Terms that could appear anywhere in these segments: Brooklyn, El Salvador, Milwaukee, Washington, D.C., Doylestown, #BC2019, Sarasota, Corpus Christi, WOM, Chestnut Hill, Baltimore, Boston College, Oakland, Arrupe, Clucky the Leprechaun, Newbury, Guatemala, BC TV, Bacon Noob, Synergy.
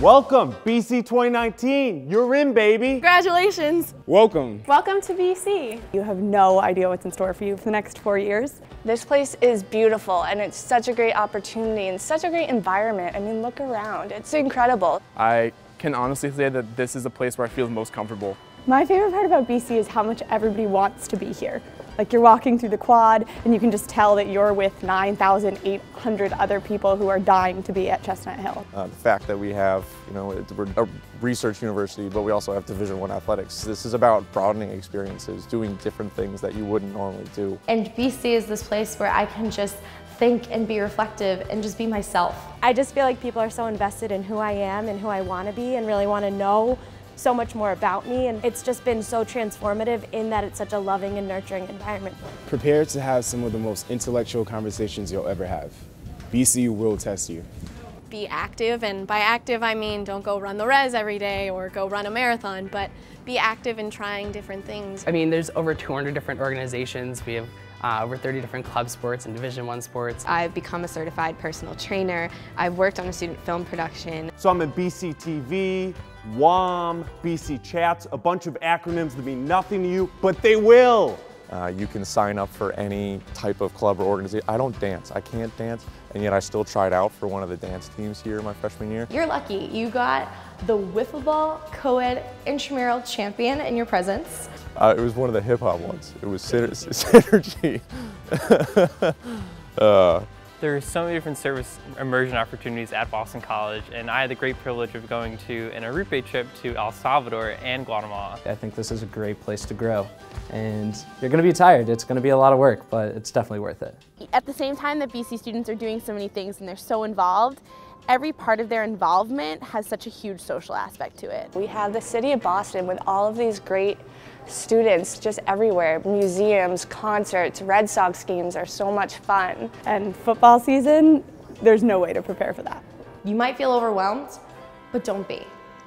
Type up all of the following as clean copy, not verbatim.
Welcome, BC 2019. You're in, baby. Congratulations. Welcome. Welcome to BC. You have no idea what's in store for you for the next 4 years. This place is beautiful, and it's such a great opportunity and such a great environment. I mean, look around. It's incredible. I can honestly say that this is the place where I feel the most comfortable. My favorite part about BC is how much everybody wants to be here. Like, you're walking through the quad and you can just tell that you're with 9,800 other people who are dying to be at Chestnut Hill. The fact that we have, you know, we're a research university, but we also have Division I athletics. This is about broadening experiences, doing different things that you wouldn't normally do. And BC is this place where I can just think and be reflective and just be myself. I just feel like people are so invested in who I am and who I want to be and really want to know so much more about me, and it's just been so transformative in that it's such a loving and nurturing environment. Prepare to have some of the most intellectual conversations you'll ever have. BC will test you. Be active, and by active I mean don't go run the res every day or go run a marathon, but be active in trying different things. I mean, there's over 200 different organizations. We have over 30 different club sports and Division I sports. I've become a certified personal trainer. I've worked on a student film production. So I'm at BC TV, WOM, BC Chats, a bunch of acronyms that mean nothing to you, but they will. You can sign up for any type of club or organization. I don't dance, I can't dance, and yet I still tried out for one of the dance teams here my freshman year. You're lucky, you got the wiffle ball co-ed intramural champion in your presence. It was one of the hip hop ones. It was Synergy. There's so many different service immersion opportunities at Boston College, and I had the great privilege of going to an Arrupe trip to El Salvador and Guatemala. I think this is a great place to grow, and you're going to be tired. It's going to be a lot of work, but it's definitely worth it. At the same time that BC students are doing so many things and they're so involved, every part of their involvement has such a huge social aspect to it. We have the city of Boston with all of these great students just everywhere. Museums, concerts, Red Sox games are so much fun. And football season, there's no way to prepare for that. You might feel overwhelmed, but don't be.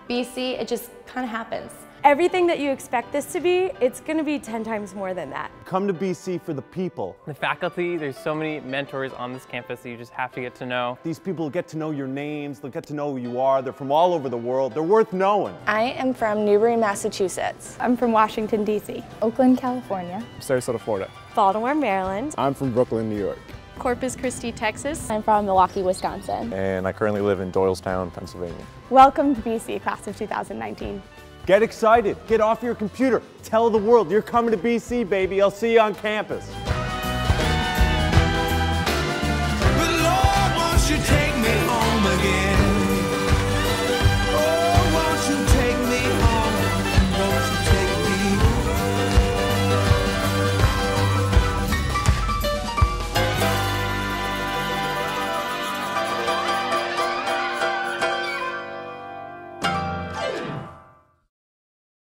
BC, it just kind of happens. Everything that you expect this to be, it's going to be 10 times more than that. Come to BC for the people. The faculty, there's so many mentors on this campus that you just have to get to know. These people get to know your names, they'll get to know who you are, they're from all over the world, they're worth knowing. I am from Newbury, Massachusetts. I'm from Washington, D.C. Oakland, California. Sarasota, Florida. Baltimore, Maryland. I'm from Brooklyn, New York. Corpus Christi, Texas. I'm from Milwaukee, Wisconsin. And I currently live in Doylestown, Pennsylvania. Welcome to BC, class of 2019. Get excited, get off your computer, tell the world you're coming to BC, baby. I'll see you on campus. The Lord wants you to take me home again.